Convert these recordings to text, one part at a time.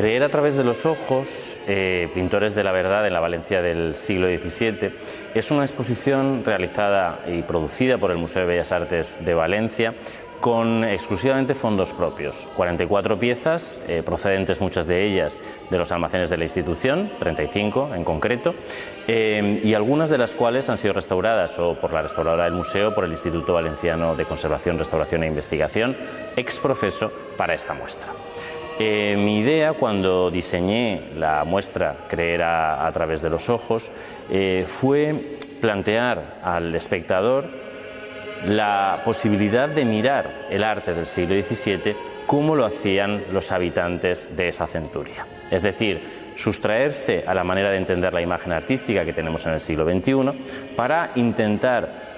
Creer a través de los ojos, pintores de la verdad en la Valencia del siglo XVII, es una exposición realizada y producida por el Museo de Bellas Artes de Valencia con exclusivamente fondos propios, 44 piezas, procedentes muchas de ellas de los almacenes de la institución, 35 en concreto, y algunas de las cuales han sido restauradas o por la restauradora del museo, por el Instituto Valenciano de Conservación, Restauración e Investigación, ex profeso para esta muestra. Mi idea cuando diseñé la muestra Creer a través de los ojos fue plantear al espectador la posibilidad de mirar el arte del siglo XVII como lo hacían los habitantes de esa centuria. Es decir, sustraerse a la manera de entender la imagen artística que tenemos en el siglo XXI para intentar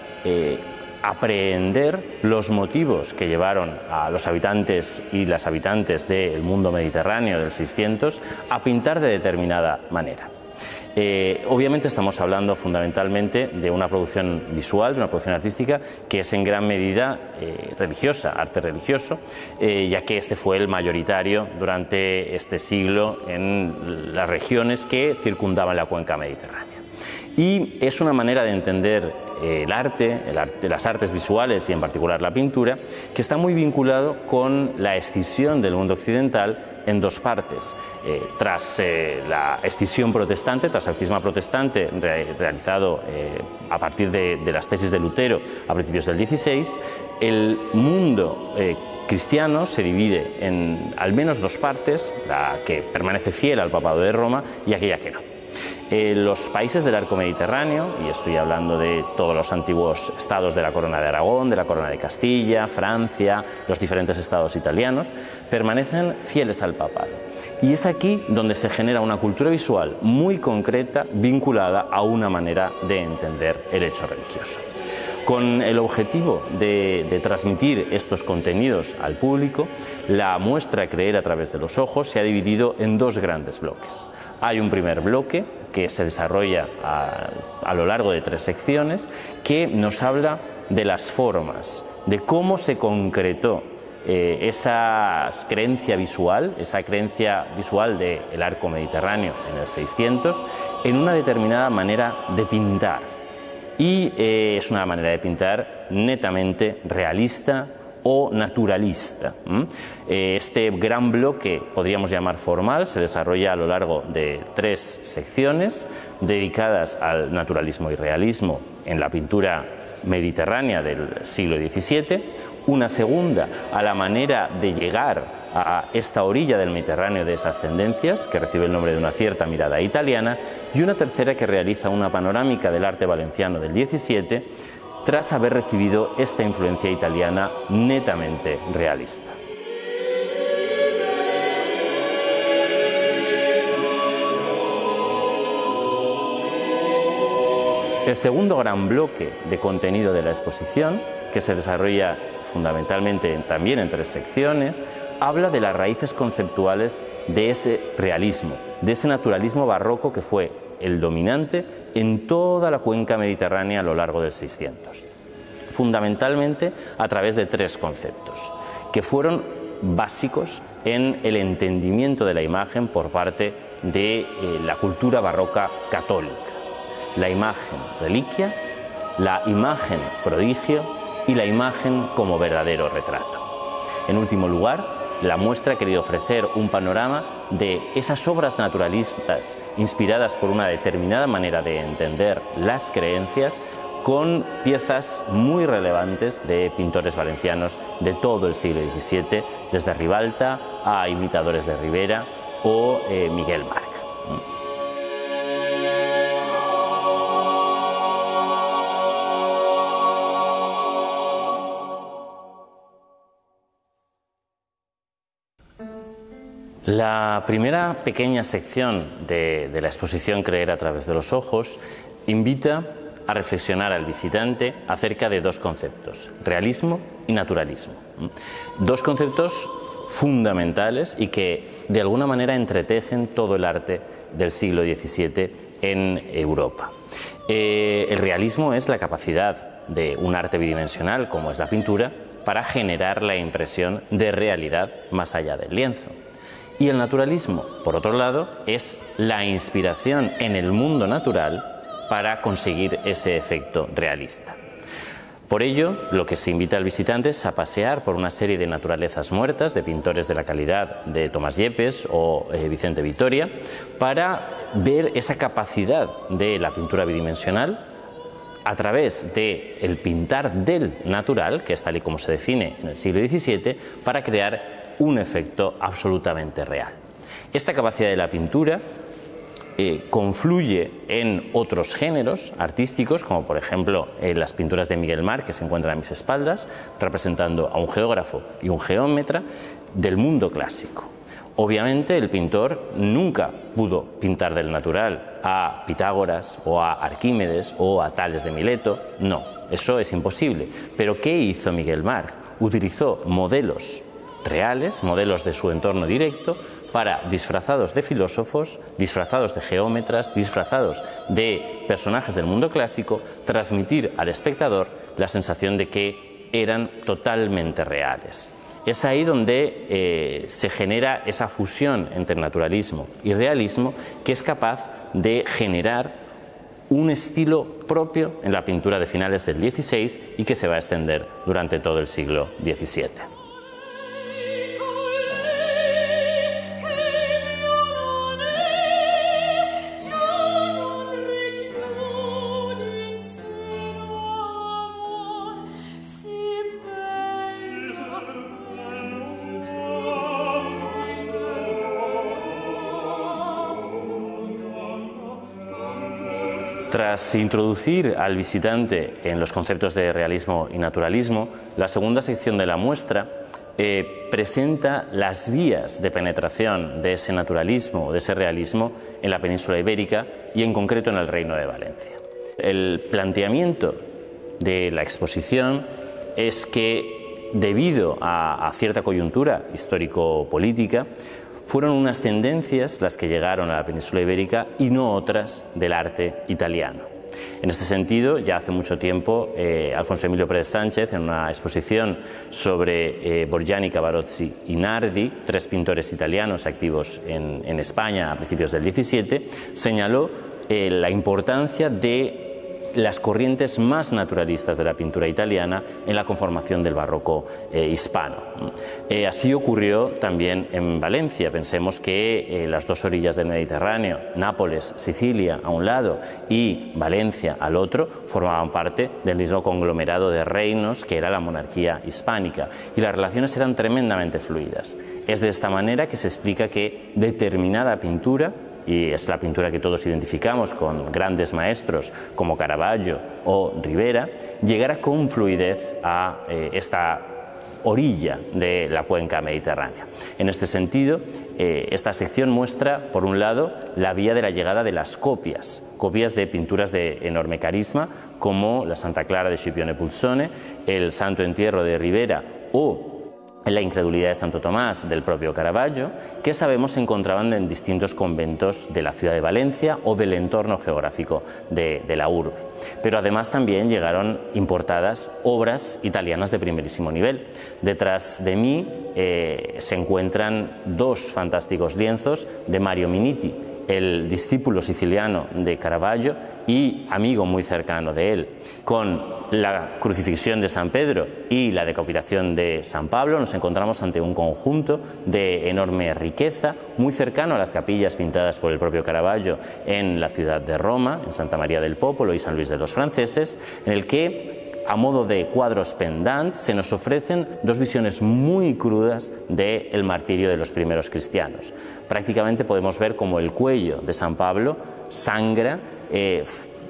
aprehender los motivos que llevaron a los habitantes y las habitantes del mundo mediterráneo del 600 a pintar de determinada manera. Obviamente estamos hablando fundamentalmente de una producción visual, de una producción artística que es en gran medida religiosa, arte religioso, ya que este fue el mayoritario durante este siglo en las regiones que circundaban la cuenca mediterránea. Y es una manera de entender el arte, las artes visuales y en particular la pintura, que está muy vinculado con la escisión del mundo occidental en dos partes. Tras la escisión protestante, tras el cisma protestante realizado a partir de las tesis de Lutero a principios del XVI, el mundo cristiano se divide en al menos dos partes, la que permanece fiel al papado de Roma y aquella que no. Los países del arco mediterráneo, y estoy hablando de todos los antiguos estados de la corona de Aragón, de la corona de Castilla, Francia, los diferentes estados italianos, permanecen fieles al papado. Y es aquí donde se genera una cultura visual muy concreta vinculada a una manera de entender el hecho religioso. Con el objetivo de transmitir estos contenidos al público, la muestra Creer a través de los ojos se ha dividido en dos grandes bloques. Hay un primer bloque que se desarrolla a lo largo de tres secciones que nos habla de las formas, de cómo se concretó esa creencia visual del arco mediterráneo en el 600 en una determinada manera de pintar. Y es una manera de pintar netamente realista o naturalista. Este gran bloque, podríamos llamar formal, se desarrolla a lo largo de tres secciones dedicadas al naturalismo y realismo en la pintura mediterránea del siglo XVII, una segunda a la manera de llegar a esta orilla del Mediterráneo de esas tendencias, que recibe el nombre de una cierta mirada italiana, y una tercera que realiza una panorámica del arte valenciano del XVII tras haber recibido esta influencia italiana netamente realista. El segundo gran bloque de contenido de la exposición, que se desarrolla fundamentalmente también en tres secciones, habla de las raíces conceptuales de ese realismo, de ese naturalismo barroco que fue el dominante en toda la cuenca mediterránea a lo largo del 600, fundamentalmente a través de tres conceptos que fueron básicos en el entendimiento de la imagen por parte de la cultura barroca católica: la imagen reliquia, la imagen prodigio y la imagen como verdadero retrato. En último lugar, la muestra ha querido ofrecer un panorama de esas obras naturalistas inspiradas por una determinada manera de entender las creencias, con piezas muy relevantes de pintores valencianos de todo el siglo XVII, desde Ribalta a imitadores de Ribera o Miguel Marc. La primera pequeña sección de la exposición Creer a través de los ojos invita a reflexionar al visitante acerca de dos conceptos, realismo y naturalismo. Dos conceptos fundamentales y que de alguna manera entretejen todo el arte del siglo XVII en Europa. El realismo es la capacidad de un arte bidimensional, como es la pintura, para generar la impresión de realidad más allá del lienzo. Y el naturalismo, por otro lado, es la inspiración en el mundo natural para conseguir ese efecto realista. Por ello, lo que se invita al visitante es a pasear por una serie de naturalezas muertas de pintores de la calidad de Tomás Yepes o Vicente Vitoria para ver esa capacidad de la pintura bidimensional a través del pintar del natural, que es tal y como se define en el siglo XVII, para crear un efecto absolutamente real. Esta capacidad de la pintura confluye en otros géneros artísticos, como por ejemplo las pinturas de Miguel Marc, que se encuentran a mis espaldas, representando a un geógrafo y un geómetra del mundo clásico. Obviamente el pintor nunca pudo pintar del natural a Pitágoras o a Arquímedes o a Tales de Mileto, no, eso es imposible. Pero ¿qué hizo Miguel Marc? Utilizó modelos reales, modelos de su entorno directo, para disfrazados de filósofos, disfrazados de geómetras, disfrazados de personajes del mundo clásico, transmitir al espectador la sensación de que eran totalmente reales. Es ahí donde se genera esa fusión entre naturalismo y realismo que es capaz de generar un estilo propio en la pintura de finales del XVI y que se va a extender durante todo el siglo XVII. Tras introducir al visitante en los conceptos de realismo y naturalismo, la segunda sección de la muestra presenta las vías de penetración de ese naturalismo o de ese realismo en la península ibérica y en concreto en el Reino de Valencia. El planteamiento de la exposición es que, debido a cierta coyuntura histórico-política, fueron unas tendencias las que llegaron a la península ibérica y no otras del arte italiano. En este sentido, ya hace mucho tiempo, Alfonso Emilio Pérez Sánchez, en una exposición sobre Borghini, Cavarozzi y Nardi, tres pintores italianos activos en España a principios del XVII, señaló la importancia de las corrientes más naturalistas de la pintura italiana en la conformación del barroco hispano. Así ocurrió también en Valencia. Pensemos que las dos orillas del Mediterráneo, Nápoles, Sicilia a un lado y Valencia al otro, formaban parte del mismo conglomerado de reinos que era la monarquía hispánica, y las relaciones eran tremendamente fluidas. Es de esta manera que se explica que determinada pintura, y es la pintura que todos identificamos con grandes maestros como Caravaggio o Ribera, llegará con fluidez a esta orilla de la cuenca mediterránea. En este sentido, esta sección muestra, por un lado, la vía de la llegada de las copias de pinturas de enorme carisma, como la Santa Clara de Scipione Pulzone, el Santo Entierro de Ribera o la Incredulidad de Santo Tomás del propio Caravaggio, que sabemos se encontraban en distintos conventos de la ciudad de Valencia o del entorno geográfico de la urbe. Pero además también llegaron importadas obras italianas de primerísimo nivel. Detrás de mí se encuentran dos fantásticos lienzos de Mario Minitti, el discípulo siciliano de Caravaggio y amigo muy cercano de él. Con la crucifixión de San Pedro y la decapitación de San Pablo nos encontramos ante un conjunto de enorme riqueza, muy cercano a las capillas pintadas por el propio Caravaggio en la ciudad de Roma, en Santa María del Pópolo y San Luis de los Franceses, en el que, a modo de cuadros pendant, se nos ofrecen dos visiones muy crudas del martirio de los primeros cristianos. Prácticamente podemos ver cómo el cuello de San Pablo sangra,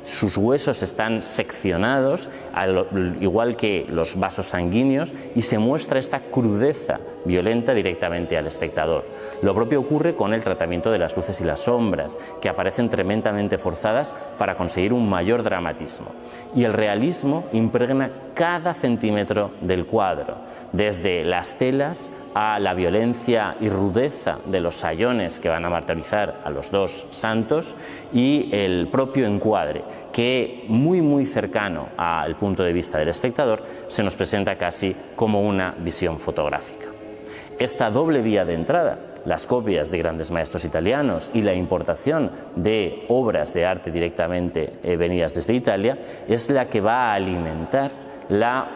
sus huesos están seccionados, al igual que los vasos sanguíneos, y se muestra esta crudeza violenta directamente al espectador. Lo propio ocurre con el tratamiento de las luces y las sombras, que aparecen tremendamente forzadas para conseguir un mayor dramatismo. Y el realismo impregna cada centímetro del cuadro, desde las telas a la violencia y rudeza de los sayones que van a martirizar a los dos santos, y el propio encuadre, que muy cercano al punto de vista del espectador se nos presenta casi como una visión fotográfica. Esta doble vía de entrada las copias de grandes maestros italianos y la importación de obras de arte directamente venidas desde Italia, es la que va a alimentar la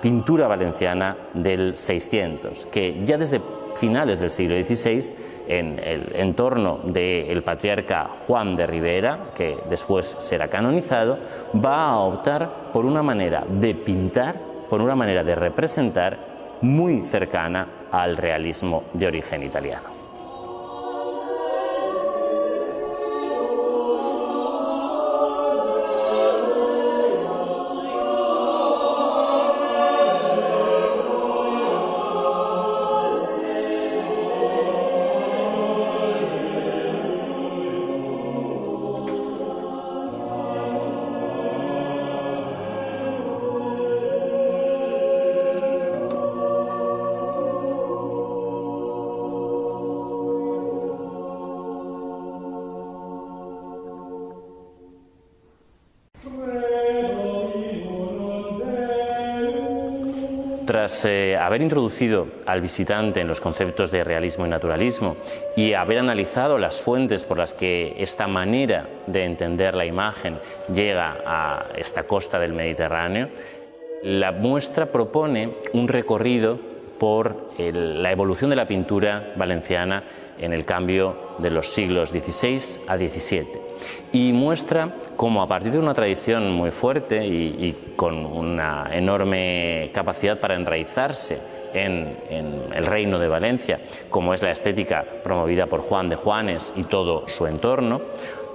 pintura valenciana del 600, que ya desde finales del siglo XVI, en el entorno del patriarca Juan de Ribera, que después será canonizado, va a optar por una manera de pintar, por una manera de representar muy cercana al realismo de origen italiano. Tras haber introducido al visitante en los conceptos de realismo y naturalismo y haber analizado las fuentes por las que esta manera de entender la imagen llega a esta costa del Mediterráneo, la muestra propone un recorrido por la evolución de la pintura valenciana en el cambio de los siglos XVI a XVII. Y muestra cómo a partir de una tradición muy fuerte y con una enorme capacidad para enraizarse en el reino de Valencia, como es la estética promovida por Juan de Juanes y todo su entorno,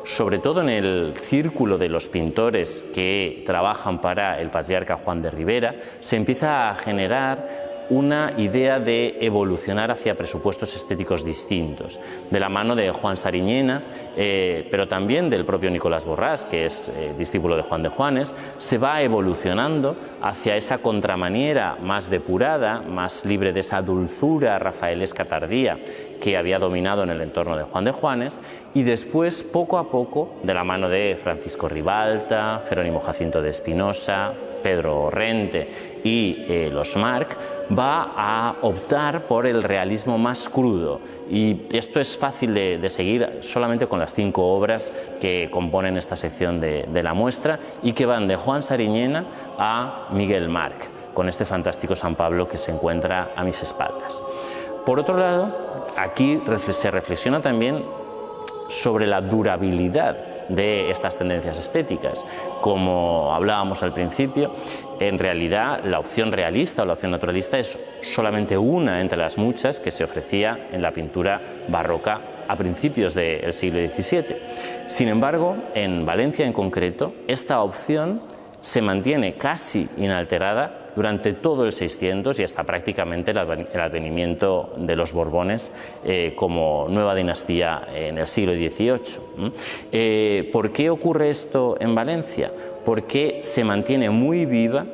sobre todo en el círculo de los pintores que trabajan para el patriarca Juan de Ribera, se empieza a generar una idea de evolucionar hacia presupuestos estéticos distintos, de la mano de Juan Sariñena, pero también del propio Nicolás Borrás, que es discípulo de Juan de Juanes. Se va evolucionando hacia esa contramaniera más depurada, más libre de esa dulzura rafaelesca tardía que había dominado en el entorno de Juan de Juanes, y después, poco a poco, de la mano de Francisco Ribalta, Jerónimo Jacinto de Espinosa, Pedro Orrente y los Marc, va a optar por el realismo más crudo. Y esto es fácil de seguir solamente con las 5 obras que componen esta sección de la muestra y que van de Juan Sariñena a Miguel Marc, con este fantástico San Pablo que se encuentra a mis espaldas. Por otro lado, aquí se reflexiona también sobre la durabilidad de estas tendencias estéticas. Como hablábamos al principio, en realidad la opción realista o la opción naturalista es solamente una entre las muchas que se ofrecía en la pintura barroca a principios del siglo XVII. Sin embargo, en Valencia en concreto, esta opción se mantiene casi inalterada durante todo el 600 y hasta prácticamente el advenimiento de los Borbones como nueva dinastía en el siglo XVIII. ¿Por qué ocurre esto en Valencia? Porque se mantiene muy viva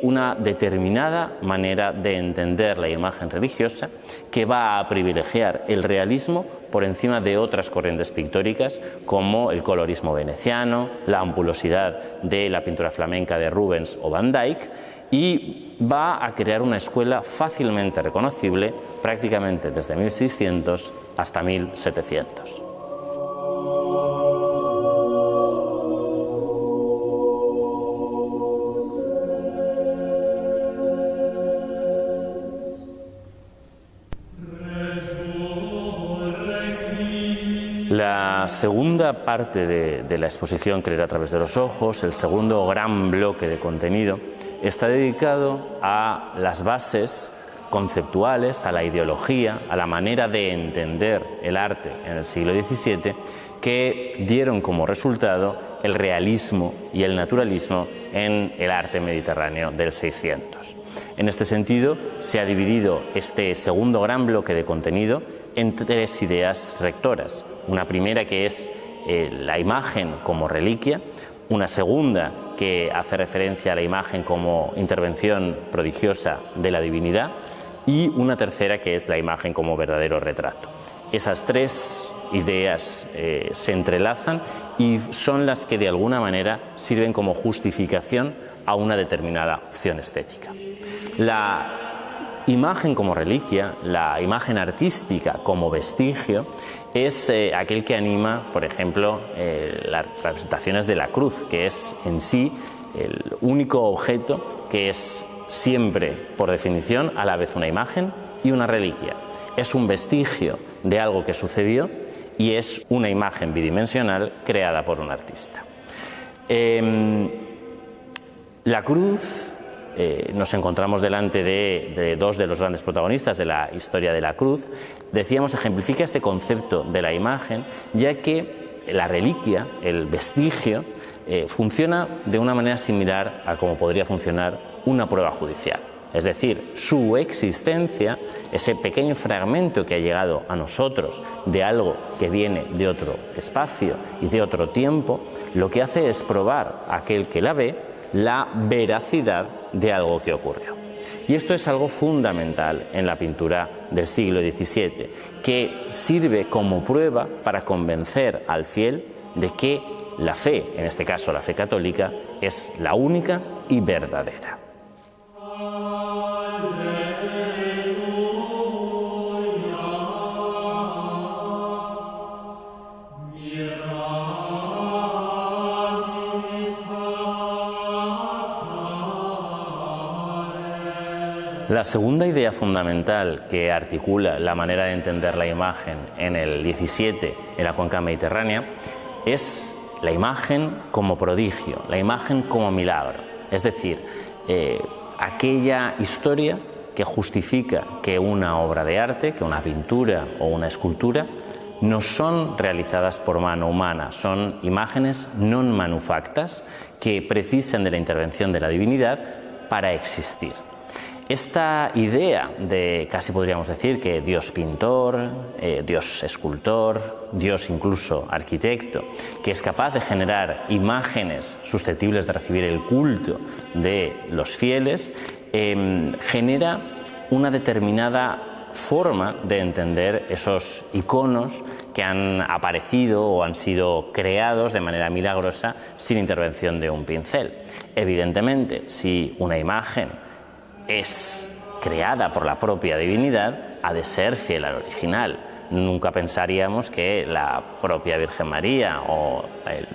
una determinada manera de entender la imagen religiosa que va a privilegiar el realismo por encima de otras corrientes pictóricas como el colorismo veneciano, la ampulosidad de la pintura flamenca de Rubens o Van Dyck, y va a crear una escuela fácilmente reconocible prácticamente desde 1600 hasta 1700. La segunda parte de la exposición Creer a través de los ojos, el segundo gran bloque de contenido, está dedicado a las bases conceptuales, a la ideología, a la manera de entender el arte en el siglo XVII, que dieron como resultado el realismo y el naturalismo en el arte mediterráneo del 600. En este sentido, se ha dividido este segundo gran bloque de contenido en 3 ideas rectoras. Una primera que es la imagen como reliquia, una segunda que hace referencia a la imagen como intervención prodigiosa de la divinidad y una tercera que es la imagen como verdadero retrato. Esas 3 ideas se entrelazan y son las que de alguna manera sirven como justificación a una determinada opción estética. La imagen como reliquia, la imagen artística como vestigio, es aquel que anima, por ejemplo, las representaciones de la cruz, que es en sí el único objeto que es siempre, por definición, a la vez una imagen y una reliquia. Es un vestigio de algo que sucedió y es una imagen bidimensional creada por un artista. La cruz, nos encontramos delante de dos de los grandes protagonistas de la historia de la cruz. Decíamos, ejemplifica este concepto de la imagen, ya que la reliquia, el vestigio, funciona de una manera similar a como podría funcionar una prueba judicial. Es decir, su existencia, ese pequeño fragmento que ha llegado a nosotros de algo que viene de otro espacio y de otro tiempo, lo que hace es probar a aquel que la ve la veracidad de algo que ocurrió. Y esto es algo fundamental en la pintura del siglo XVII, que sirve como prueba para convencer al fiel de que la fe, en este caso la fe católica, es la única y verdadera. La segunda idea fundamental que articula la manera de entender la imagen en el XVII, en la cuenca mediterránea, es la imagen como prodigio, la imagen como milagro. Es decir, aquella historia que justifica que una obra de arte, que una pintura o una escultura, no son realizadas por mano humana, son imágenes non manufactas que precisan de la intervención de la divinidad para existir. Esta idea de, casi podríamos decir, que Dios pintor, Dios escultor, Dios incluso arquitecto, que es capaz de generar imágenes susceptibles de recibir el culto de los fieles, genera una determinada forma de entender esos iconos que han aparecido o han sido creados de manera milagrosa sin intervención de un pincel. Evidentemente, si una imagen es creada por la propia divinidad, ha de ser fiel al original. Nunca pensaríamos que la propia Virgen María o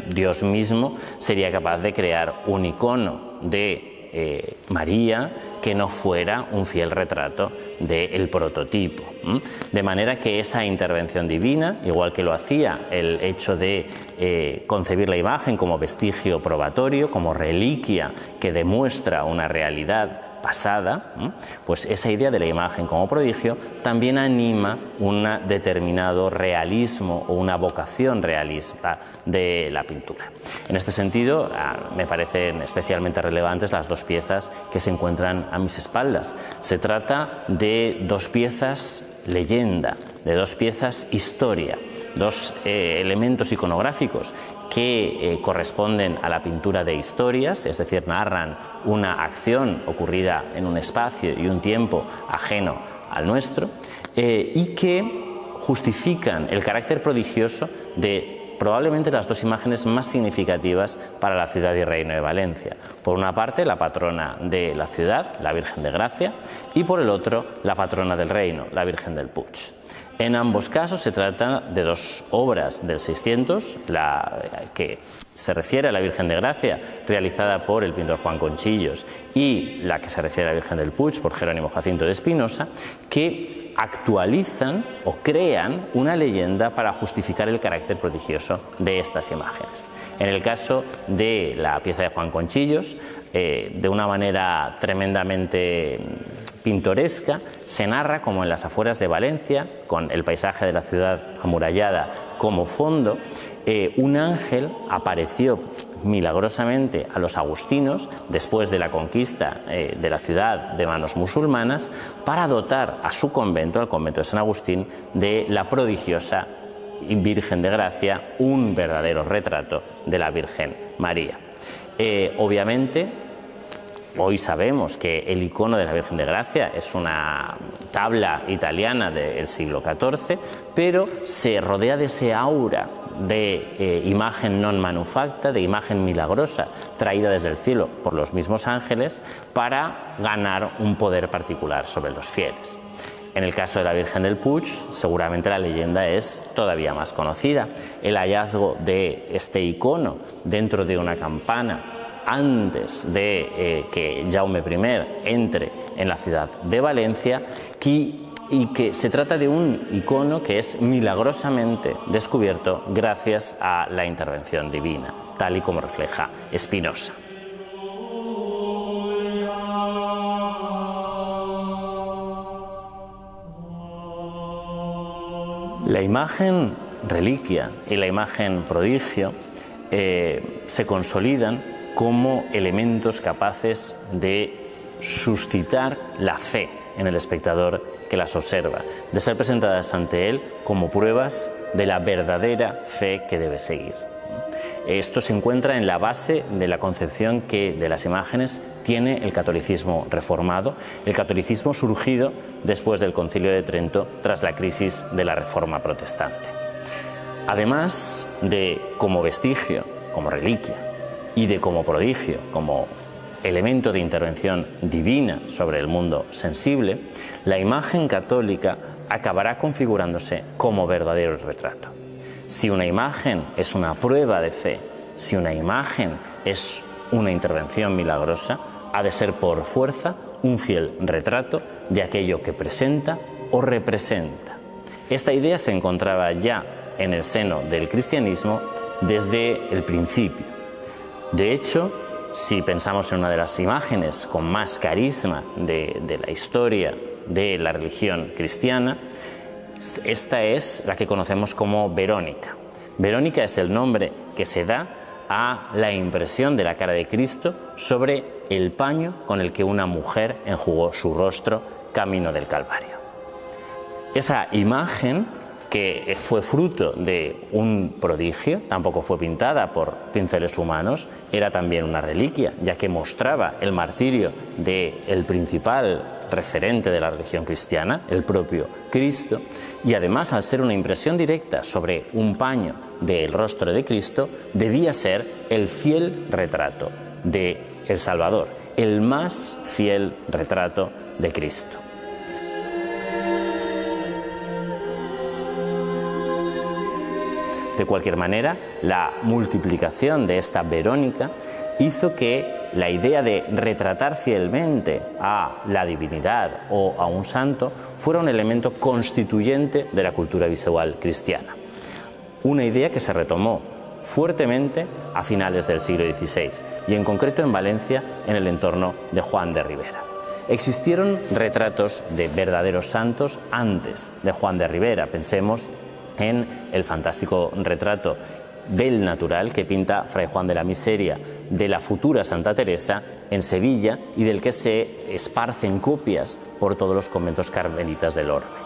Dios mismo sería capaz de crear un icono de María que no fuera un fiel retrato del prototipo. De manera que esa intervención divina, igual que lo hacía el hecho de concebir la imagen como vestigio probatorio, como reliquia que demuestra una realidad pasada, pues esa idea de la imagen como prodigio también anima un determinado realismo o una vocación realista de la pintura. En este sentido, me parecen especialmente relevantes las dos piezas que se encuentran a mis espaldas. Se trata de dos piezas leyenda, de dos piezas historia, dos elementos iconográficos que corresponden a la pintura de historias, es decir, narran una acción ocurrida en un espacio y un tiempo ajeno al nuestro, y que justifican el carácter prodigioso de probablemente las dos imágenes más significativas para la ciudad y reino de Valencia. Por una parte, la patrona de la ciudad, la Virgen de Gracia, y por el otro, la patrona del reino, la Virgen del Puig. En ambos casos se trata de dos obras del 600, la que se refiere a la Virgen de Gracia, realizada por el pintor Juan Conchillos, y la que se refiere a la Virgen del Puig, por Jerónimo Jacinto de Espinosa, que actualizan o crean una leyenda para justificar el carácter prodigioso de estas imágenes. En el caso de la pieza de Juan Conchillos, de una manera tremendamente pintoresca, se narra como en las afueras de Valencia, con el paisaje de la ciudad amurallada como fondo, un ángel apareció milagrosamente a los agustinos después de la conquista de la ciudad de manos musulmanas para dotar a su convento, al convento de San Agustín, de la prodigiosa Virgen de Gracia, un verdadero retrato de la Virgen María. Obviamente, Hoy sabemos que el icono de la Virgen de Gracia es una tabla italiana del siglo XIV, pero se rodea de ese aura de imagen non manufacta, de imagen milagrosa, traída desde el cielo por los mismos ángeles para ganar un poder particular sobre los fieles. En el caso de la Virgen del Puig, seguramente la leyenda es todavía más conocida. El hallazgo de este icono dentro de una campana antes de que Jaume I entre en la ciudad de Valencia, y que se trata de un icono que es milagrosamente descubierto gracias a la intervención divina, tal y como refleja Espinosa. La imagen reliquia y la imagen prodigio se consolidan como elementos capaces de suscitar la fe en el espectador que las observa, de ser presentadas ante él como pruebas de la verdadera fe que debe seguir. Esto se encuentra en la base de la concepción que de las imágenes tiene el catolicismo reformado, el catolicismo surgido después del Concilio de Trento tras la crisis de la Reforma protestante. Además de como vestigio, como reliquia, y de como prodigio, como elemento de intervención divina sobre el mundo sensible, la imagen católica acabará configurándose como verdadero retrato. Si una imagen es una prueba de fe, si una imagen es una intervención milagrosa, ha de ser por fuerza un fiel retrato de aquello que presenta o representa. Esta idea se encontraba ya en el seno del cristianismo desde el principio. De hecho, si pensamos en una de las imágenes con más carisma de la historia de la religión cristiana, esta es la que conocemos como Verónica. Verónica es el nombre que se da a la impresión de la cara de Cristo sobre el paño con el que una mujer enjugó su rostro camino del Calvario. Esa imagen, que fue fruto de un prodigio, tampoco fue pintada por pinceles humanos, era también una reliquia, ya que mostraba el martirio del principal referente de la religión cristiana, el propio Cristo, y además, al ser una impresión directa sobre un paño del rostro de Cristo, debía ser el fiel retrato de el Salvador, el más fiel retrato de Cristo. De cualquier manera, la multiplicación de esta Verónica hizo que la idea de retratar fielmente a la divinidad o a un santo fuera un elemento constituyente de la cultura visual cristiana. Una idea que se retomó fuertemente a finales del siglo XVI y en concreto en Valencia en el entorno de Juan de Ribera. Existieron retratos de verdaderos santos antes de Juan de Ribera, pensemos en el fantástico retrato del natural que pinta Fray Juan de la Miseria de la futura Santa Teresa en Sevilla y del que se esparcen copias por todos los conventos carmelitas del orbe.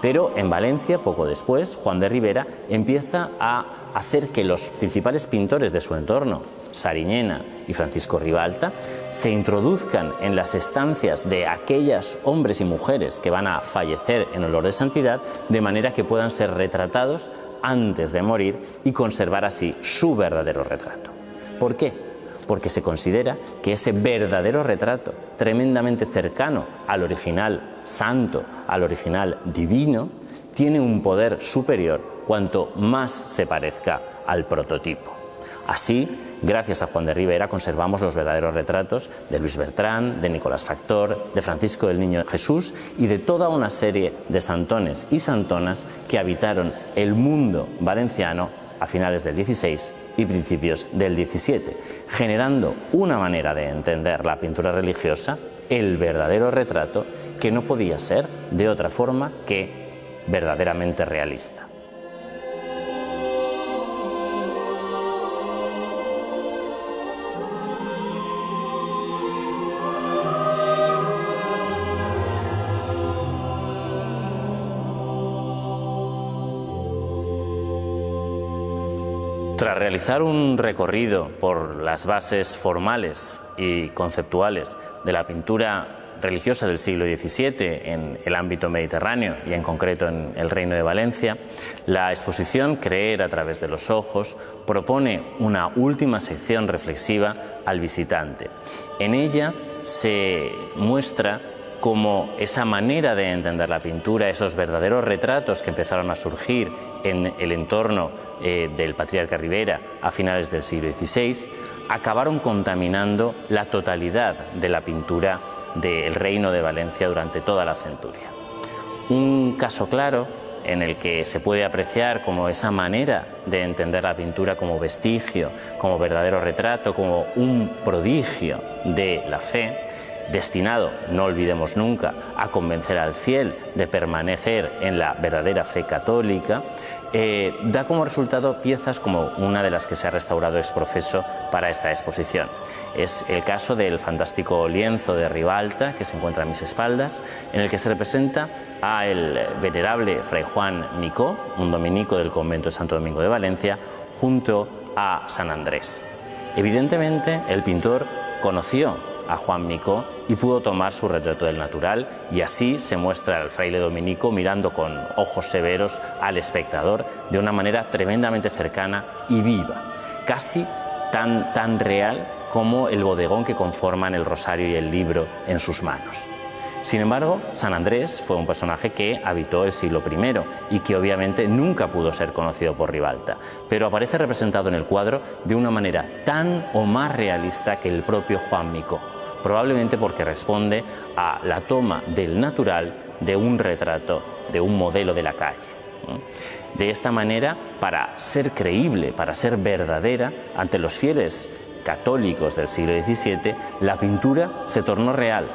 Pero en Valencia, poco después, Juan de Ribera empieza a hacer que los principales pintores de su entorno, Sariñena y Francisco Ribalta, se introduzcan en las estancias de aquellos hombres y mujeres que van a fallecer en olor de santidad, de manera que puedan ser retratados antes de morir y conservar así su verdadero retrato. ¿Por qué? Porque se considera que ese verdadero retrato, tremendamente cercano al original santo, al original divino, tiene un poder superior cuanto más se parezca al prototipo. Así, gracias a Juan de Ribera, conservamos los verdaderos retratos de Luis Bertrán, de Nicolás Factor, de Francisco del Niño Jesús y de toda una serie de santones y santonas que habitaron el mundo valenciano a finales del XVI y principios del XVII, generando una manera de entender la pintura religiosa, el verdadero retrato, que no podía ser de otra forma que verdaderamente realista. Tras realizar un recorrido por las bases formales y conceptuales de la pintura religiosa del siglo XVII en el ámbito mediterráneo y en concreto en el Reino de Valencia, la exposición Creer a través de los ojos propone una última sección reflexiva al visitante. En ella se muestra como esa manera de entender la pintura, esos verdaderos retratos que empezaron a surgir en el entorno del patriarca Ribera a finales del siglo XVI, acabaron contaminando la totalidad de la pintura del Reino de Valencia durante toda la centuria. Un caso claro en el que se puede apreciar como esa manera de entender la pintura como vestigio, como verdadero retrato, como un prodigio de la fe, destinado, no olvidemos nunca, a convencer al fiel de permanecer en la verdadera fe católica, da como resultado piezas como una de las que se ha restaurado ex profeso para esta exposición. Es el caso del fantástico lienzo de Ribalta, que se encuentra a mis espaldas, en el que se representa a el venerable Fray Juan Micó, un dominico del convento de Santo Domingo de Valencia, junto a San Andrés. Evidentemente, el pintor conoció a Juan Micó y pudo tomar su retrato del natural, y así se muestra al fraile dominico mirando con ojos severos al espectador de una manera tremendamente cercana y viva, casi tan real como el bodegón que conforman el rosario y el libro en sus manos. Sin embargo, San Andrés fue un personaje que habitó el siglo I y que obviamente nunca pudo ser conocido por Ribalta, pero aparece representado en el cuadro de una manera tan o más realista que el propio Juan Micó, probablemente porque responde a la toma del natural de un retrato, de un modelo de la calle. De esta manera, para ser creíble, para ser verdadera ante los fieles católicos del siglo XVII, la pintura se tornó real,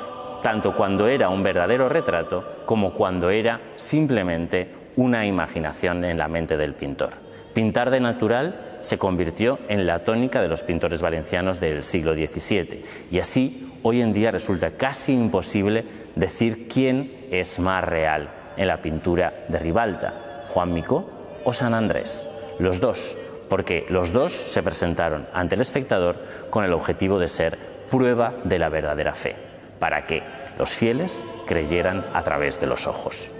tanto cuando era un verdadero retrato como cuando era simplemente una imaginación en la mente del pintor. Pintar de natural se convirtió en la tónica de los pintores valencianos del siglo XVII, y así hoy en día resulta casi imposible decir quién es más real en la pintura de Ribalta, Juan Micó o San Andrés. Los dos, porque los dos se presentaron ante el espectador con el objetivo de ser prueba de la verdadera fe, para que los fieles creyeran a través de los ojos.